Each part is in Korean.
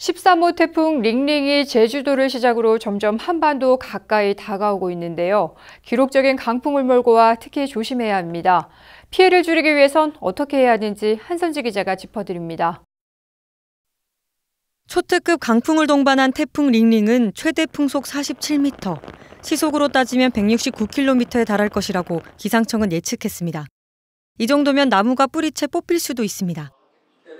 13호 태풍 링링이 제주도를 시작으로 점점 한반도 가까이 다가오고 있는데요. 기록적인 강풍을 몰고 와 특히 조심해야 합니다. 피해를 줄이기 위해선 어떻게 해야 하는지 한선지 기자가 짚어드립니다. 초특급 강풍을 동반한 태풍 링링은 최대 풍속 47m, 시속으로 따지면 169km에 달할 것이라고 기상청은 예측했습니다. 이 정도면 나무가 뿌리채 뽑힐 수도 있습니다.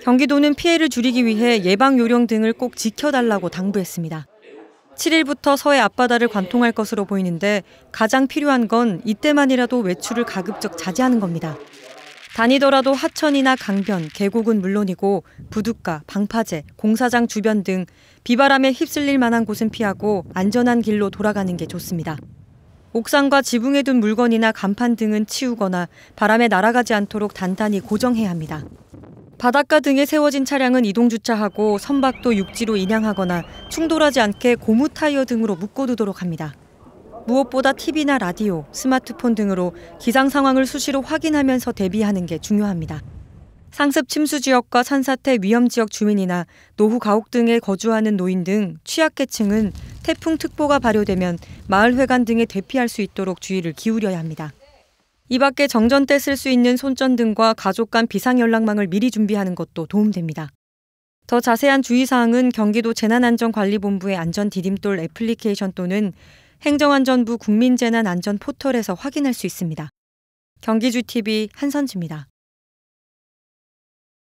경기도는 피해를 줄이기 위해 예방 요령 등을 꼭 지켜달라고 당부했습니다. 7일부터 서해 앞바다를 관통할 것으로 보이는데 가장 필요한 건 이때만이라도 외출을 가급적 자제하는 겁니다. 다니더라도 하천이나 강변, 계곡은 물론이고 부둣가, 방파제, 공사장 주변 등 비바람에 휩쓸릴 만한 곳은 피하고 안전한 길로 돌아가는 게 좋습니다. 옥상과 지붕에 둔 물건이나 간판 등은 치우거나 바람에 날아가지 않도록 단단히 고정해야 합니다. 바닷가 등에 세워진 차량은 이동주차하고 선박도 육지로 인양하거나 충돌하지 않게 고무 타이어 등으로 묶어두도록 합니다. 무엇보다 TV나 라디오, 스마트폰 등으로 기상 상황을 수시로 확인하면서 대비하는 게 중요합니다. 상습 침수 지역과 산사태 위험 지역 주민이나 노후 가옥 등에 거주하는 노인 등 취약계층은 태풍 특보가 발효되면 마을회관 등에 대피할 수 있도록 주의를 기울여야 합니다. 이 밖에 정전 때 쓸 수 있는 손전등과 가족 간 비상연락망을 미리 준비하는 것도 도움됩니다. 더 자세한 주의사항은 경기도 재난안전관리본부의 안전디딤돌 애플리케이션 또는 행정안전부 국민재난안전포털에서 확인할 수 있습니다. 경기주TV 한선지입니다.